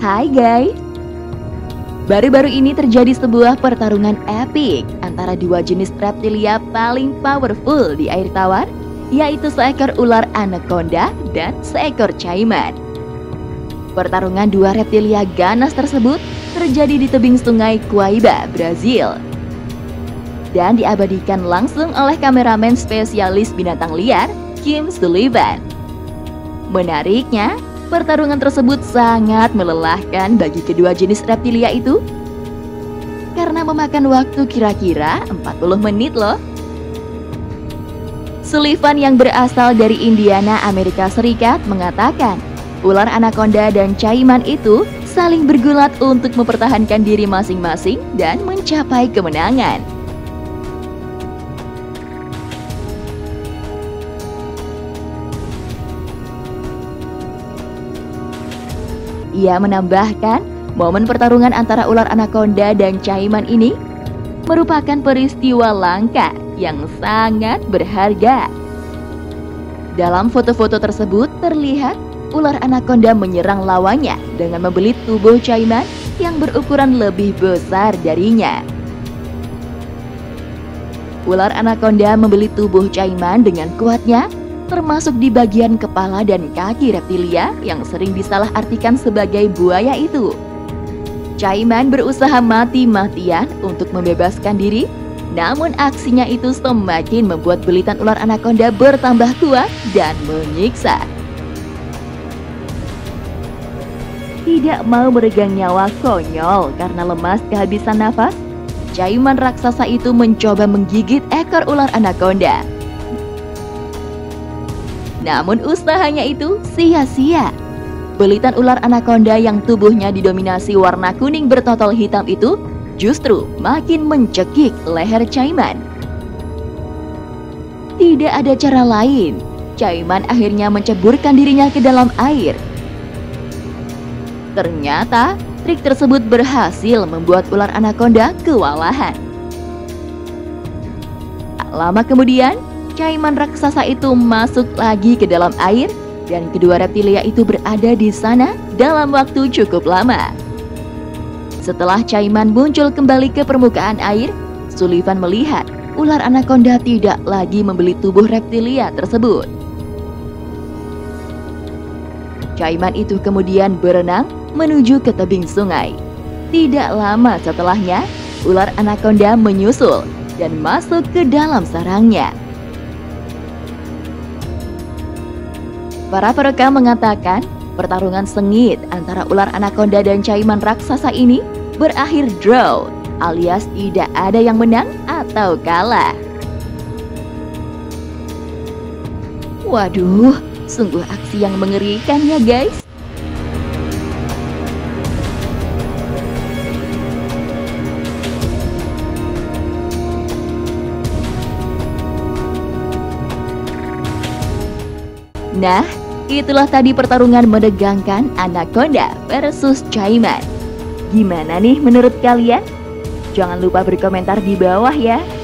Hai guys. Baru-baru ini terjadi sebuah pertarungan epik antara dua jenis reptilia paling powerful di air tawar, yaitu seekor ular anaconda dan seekor caiman. Pertarungan dua reptilia ganas tersebut terjadi di tebing sungai Kuaiba, Brazil, dan diabadikan langsung oleh kameramen spesialis binatang liar Kim Sullivan. Menariknya, pertarungan tersebut sangat melelahkan bagi kedua jenis reptilia itu karena memakan waktu kira-kira 40 menit loh. Sullivan yang berasal dari Indiana, Amerika Serikat mengatakan ular anaconda dan caiman itu saling bergulat untuk mempertahankan diri masing-masing dan mencapai kemenangan. Ia menambahkan, momen pertarungan antara ular anaconda dan caiman ini merupakan peristiwa langka yang sangat berharga. Dalam foto-foto tersebut terlihat ular anaconda menyerang lawannya dengan membelit tubuh caiman yang berukuran lebih besar darinya. Ular anaconda membelit tubuh caiman dengan kuatnya, termasuk di bagian kepala dan kaki reptilia yang sering disalahartikan sebagai buaya itu. Caiman berusaha mati-matian untuk membebaskan diri, namun aksinya itu semakin membuat belitan ular anaconda bertambah kuat dan menyiksa. Tidak mau meregang nyawa konyol karena lemas kehabisan nafas, caiman raksasa itu mencoba menggigit ekor ular anaconda. Namun usahanya itu sia-sia. Belitan ular anaconda yang tubuhnya didominasi warna kuning bertotol hitam itu justru makin mencekik leher caiman. Tidak ada cara lain, caiman akhirnya menceburkan dirinya ke dalam air. Ternyata trik tersebut berhasil membuat ular anaconda kewalahan. Tak lama kemudian, caiman raksasa itu masuk lagi ke dalam air dan kedua reptilia itu berada di sana dalam waktu cukup lama. Setelah caiman muncul kembali ke permukaan air, Sullivan melihat ular anaconda tidak lagi membelit tubuh reptilia tersebut. Caiman itu kemudian berenang menuju ke tebing sungai. Tidak lama setelahnya, ular anaconda menyusul dan masuk ke dalam sarangnya. Para perekam mengatakan, pertarungan sengit antara ular anaconda dan caiman raksasa ini berakhir draw, alias tidak ada yang menang atau kalah. Waduh, sungguh aksi yang mengerikan ya guys. Nah, itulah tadi pertarungan menegangkan anaconda versus caiman. Gimana nih menurut kalian? Jangan lupa berkomentar di bawah ya.